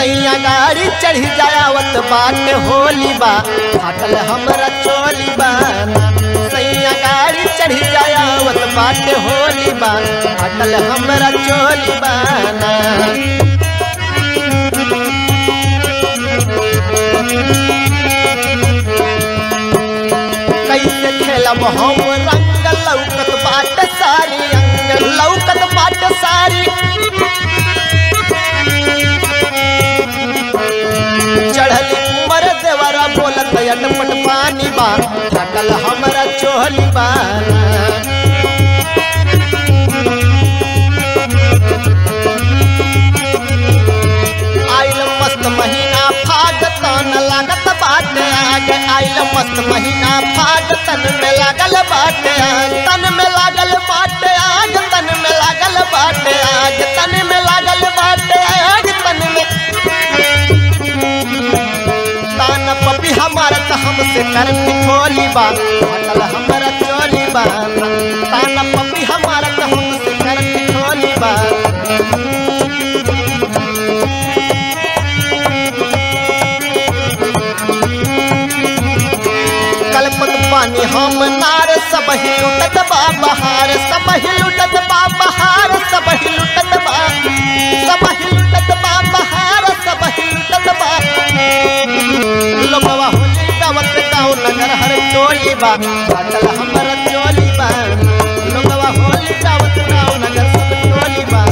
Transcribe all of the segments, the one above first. सईया गाड़ी चढ़ी जा आवत बा होली बा फाटल हमरा चोली बा। सईया गाड़ी चढ़ी जा आवत बा होली बा फाटल हमरा चोली बा। कैसे खेलब हम रंग लौकत बाट सारी, रंग लौकत बाट सारी। चढ़ल उमर देवरा बोलत अटपट पानी बा फाटल हमरा चोली बा। आइल मस्त महीना फाग तन लागत बाटे आग, आइल मस्त महीना फाग तन में लागल बाटे आग, तन में लागल बाटे आग, तन में लागल बाटे आग, तन में लागल बाटे आग, तन में तान पपी हमार त हमसे करती खोली बा फाटल हमरा चोली बा। तान पपी हमार त हमसे करती खोली बा। कलपत पानी हम नार सब ही लुटत बा बहार, सब ही लुटत बा बहार, सब ही लुटत बा, सब ही लुटत बा बहार, सब ही लुटत बा। लो बाबा होली गावत गाँव नगर हर चोली बा फाटल हमरा चोली बा। लो बाबा होली गावत गाँव नगर सब चोली बा।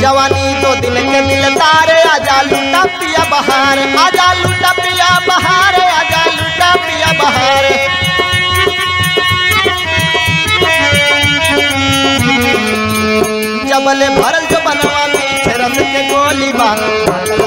जवानी दो दिन के दिलदार आजा लुटा पिया बहार, आजा लुटा पिया बहार, आजा लुटा पिया बहार। जबले भरल जो बनवा पीछे रस के गोली बा।